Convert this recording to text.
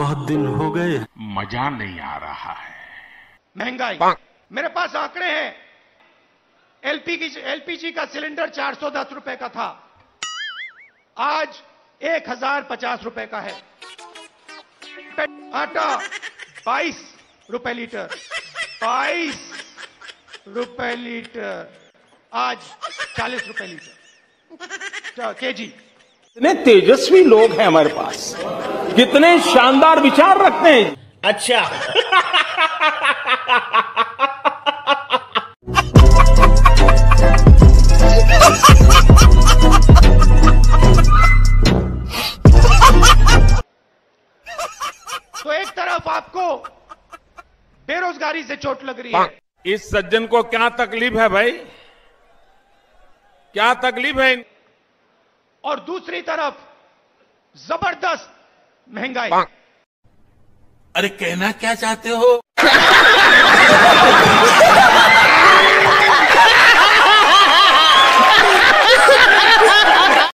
बहुत दिन हो गए, मजा नहीं आ रहा है। महंगाई, मेरे पास आंकड़े हैं। एलपीजी का सिलेंडर 410 रुपए का था, आज 1050 रुपए का है। आटा 22 रुपए लीटर, 22 रुपए लीटर, आज 40 रुपए लीटर केजी। कितने तेजस्वी लोग हैं हमारे पास, कितने शानदार विचार रखते हैं। अच्छा। तो एक तरफ आपको बेरोजगारी से चोट लग रही है। इस सज्जन को क्या तकलीफ है भाई, क्या तकलीफ है? और दूसरी तरफ जबरदस्त महंगाई। अरे कहना क्या चाहते हो?